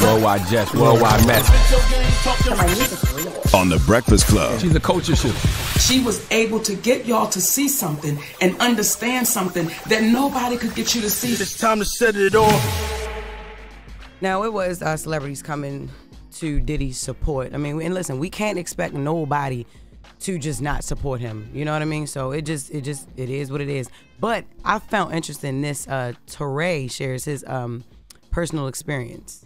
Worldwide Jets, worldwide Mets. On The Breakfast Club. She's a culture shift. She was able to get y'all to see something and understand something that nobody could get you to see. It's time to set it off. Now, it was celebrities coming to Diddy's support. I mean, and listen, we can't expect nobody to just not support him. You know what I mean? So it is what it is. But I found interesting this, Toure shares his personal experience.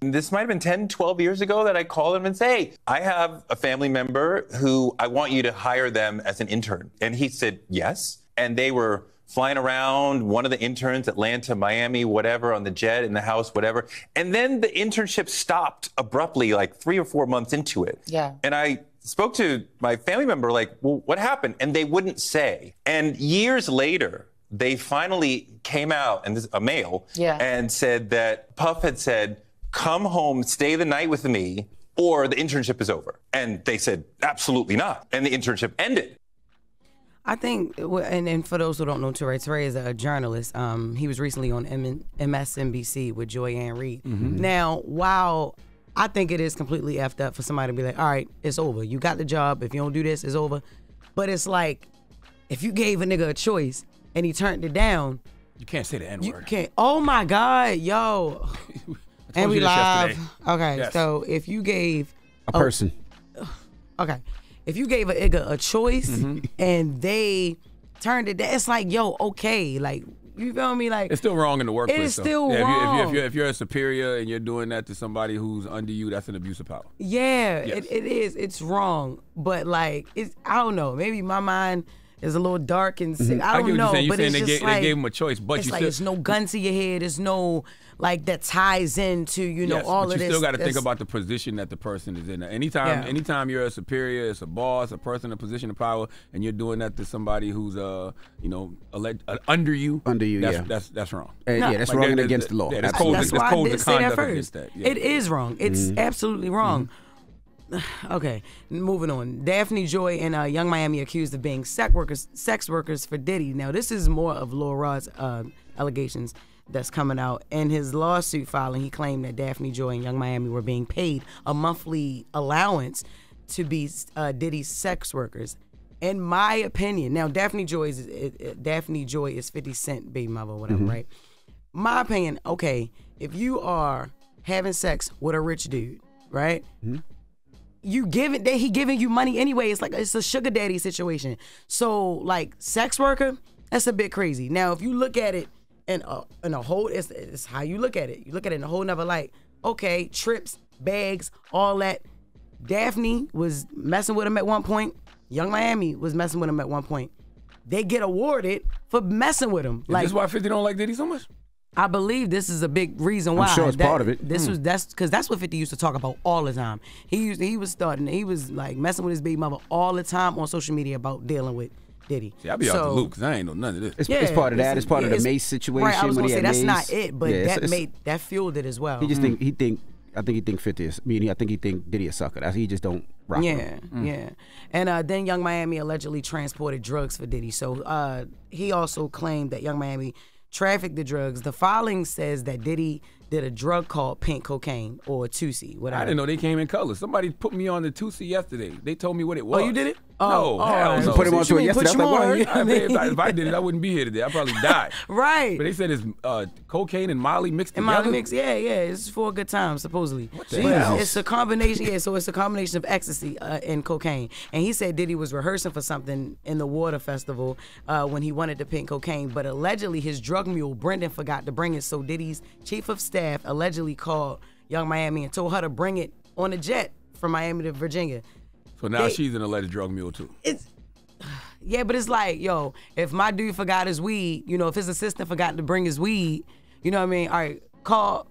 This might have been 10, 12 years ago that I called him and say, hey, I have a family member who I want you to hire them as an intern. And he said, yes. And they were flying around, one of the interns, Atlanta, Miami, whatever, on the jet, in the house, whatever. And then the internship stopped abruptly, like 3 or 4 months into it. Yeah. And I spoke to my family member, like, well, what happened? And they wouldn't say. And years later, they finally came out, and this, a male, yeah, and said that Puff had said, come home, stay the night with me, or the internship is over. And they said, absolutely not. And the internship ended. I think, and for those who don't know Toure is a journalist. He was recently on MSNBC with Joy Ann Reed. Mm-hmm. Now, while I think it is completely effed up for somebody to be like, all right, it's over. You got the job. If you don't do this, it's over. But it's like, if you gave a nigga a choice and he turned it down. You can't say the N-word. You can't. Oh, my God, yo. And we live. Yesterday. Okay, yes. So if you gave a person. Okay. If you gave a nigga a choice, mm-hmm, and they turned it down, it's like, yo, okay, like, you feel me? Like, it's still wrong in the workplace. It's still wrong. If you're a superior and you're doing that to somebody who's under you, that's an abuse of power. Yeah, yes. it is. It's wrong. But like, it's, I don't know. Maybe my mind is a little dark and sick. Mm-hmm. I don't know. But it's just like, they gave him a choice, but it's, you like, there's no gun to your head. There's no, like, that ties into, you know, yes, all of this. You still got to think about the position that the person is in. Anytime you're a superior, it's a boss, a person in a position of power, and you're doing that to somebody who's, you know, under you. That's wrong. No. Yeah, that's like, wrong and against the law. Yeah, that's cold, that's why I did say that first. Yeah. It is wrong. It's absolutely wrong. Mm-hmm. Okay, moving on. Daphne Joy and Young Miami accused of being sex workers for Diddy. Now, this is more of Lil Rod's allegations that's coming out. In his lawsuit filing, he claimed that Daphne Joy and Young Miami were being paid a monthly allowance to be Diddy's sex workers. In my opinion, now Daphne Joy is 50 Cent baby mama, whatever, mm-hmm, right? My opinion, okay, if you are having sex with a rich dude, right? Mm-hmm. You give it, he giving you money anyway. It's like, it's a sugar daddy situation. So like, sex worker, that's a bit crazy. Now if you look at it in a whole, it's how you look at it. You look at it in a whole nother light. Okay, trips, bags, all that. Daphne was messing with him at one point. Young Miami was messing with him at one point. They get awarded for messing with him. Like, is this why 50 don't like Diddy so much? I believe this is a big reason why. I'm sure it's part of it. This was, that's because that's what 50 used to talk about all the time. He was like messing with his baby mother all the time on social media about dealing with Diddy. See, I be out the loop because I ain't know none of this. It's part of that. It's part of the Mace situation. Right, I was gonna say that's not it, but that fueled it as well. He just I think he think 50 is, meaning I think he think Diddy a sucker. He just don't rock him. Yeah. And then Young Miami allegedly transported drugs for Diddy. So he also claimed that Young Miami trafficked the drugs. The filing says that Diddy did a drug called pink cocaine, or Tootsie. Whatever. I didn't know they came in color. Somebody put me on the Tootsie yesterday. They told me what it was. Oh, you did it? Oh, no, hell no. Put him on to it yesterday. If I did it, I wouldn't be here today. I probably died. Right. But they said it's cocaine and Molly mixed together. And Molly mixed, yeah. It's for a good time, supposedly. What the hell? It's a combination. Yeah, so it's a combination of ecstasy and cocaine. And he said Diddy was rehearsing for something in the Water Festival when he wanted the pink cocaine, but allegedly his drug mule Brendan forgot to bring it. So Diddy's chief of staff allegedly called Young Miami and told her to bring it on a jet from Miami to Virginia. So now she's an alleged drug mule too. Yeah, but it's like, yo, if my dude forgot his weed, you know, if his assistant forgot to bring his weed, you know what I mean? All right, call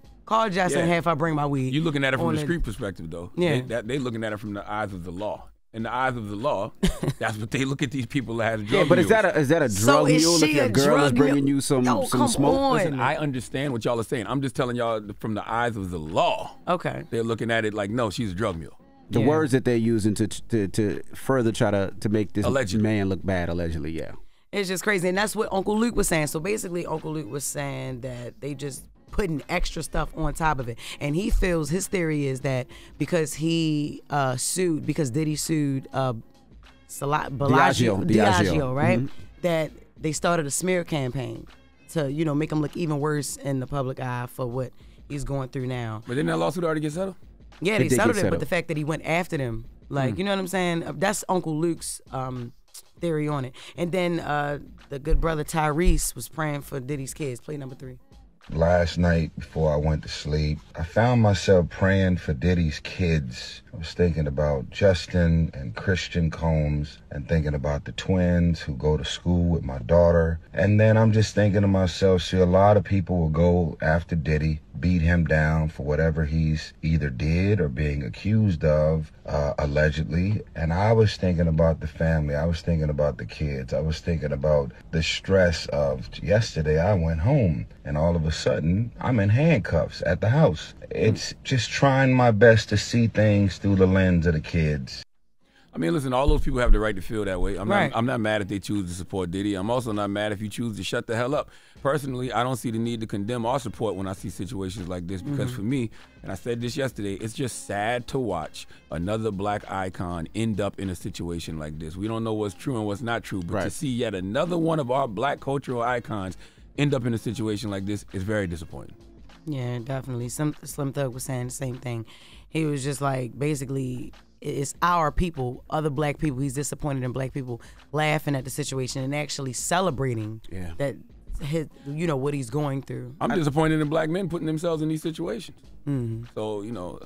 Justin and have her bring my weed. You looking at it from the street perspective though. Yeah. They looking at it from the eyes of the law. In the eyes of the law, that's what they look at these people that have drug mules. But is that a drug mule if your girl is bringing you some smoke? Listen, I understand what y'all are saying. I'm just telling y'all from the eyes of the law. Okay. They're looking at it like, no, she's a drug mule. The words that they're using to further try to make this man look bad, allegedly, yeah. It's just crazy. And that's what Uncle Luke was saying. So basically, Uncle Luke was saying that they just putting extra stuff on top of it. And he feels, his theory is that because he sued, because Diddy sued Bellagio, right? Mm-hmm. That they started a smear campaign to, you know, make him look even worse in the public eye for what he's going through now. But didn't that lawsuit already get settled? Yeah, they settled it, but the fact that he went after them, like, you know what I'm saying? That's Uncle Luke's theory on it. And then the good brother Tyrese was praying for Diddy's kids. Play number 3. Last night before I went to sleep, I found myself praying for Diddy's kids. I was thinking about Justin and Christian Combs and thinking about the twins who go to school with my daughter. And then I'm just thinking to myself, see, a lot of people will go after Diddy, beat him down for whatever he's either did or being accused of, allegedly. And I was thinking about the family. I was thinking about the kids. I was thinking about the stress of yesterday. I went home and all of a sudden I'm in handcuffs at the house. It's just trying my best to see things through the lens of the kids. I mean, listen, all those people have the right to feel that way. I'm not mad if they choose to support Diddy. I'm also not mad if you choose to shut the hell up. Personally, I don't see the need to condemn or support when I see situations like this because for me, and I said this yesterday, it's just sad to watch another black icon end up in a situation like this. We don't know what's true and what's not true, but to see yet another one of our black cultural icons end up in a situation like this is very disappointing. Yeah, definitely. Slim Thug was saying the same thing. He was just like, basically, it's our people, other black people. He's disappointed in black people laughing at the situation and actually celebrating that, his, you know, what he's going through. I'm disappointed in black men putting themselves in these situations. So, you know,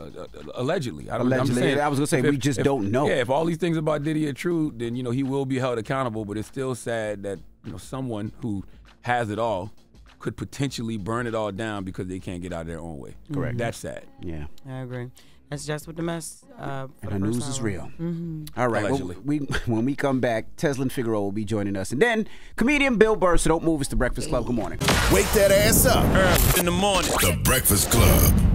allegedly. Allegedly, I was going to say, we just don't know. Yeah, if all these things about Diddy are true, then, you know, he will be held accountable. But it's still sad that, you know, someone who has it all could potentially burn it all down because they can't get out of their own way. Correct. That's sad. Yeah. I agree. That's just what the mess. And the news is real. All right. Allegedly. Well, when we come back, Teslin Figueroa will be joining us. And then comedian Bill Burr, so don't move. It's The Breakfast Club. Good morning. Wake that ass up early in the morning. The Breakfast Club.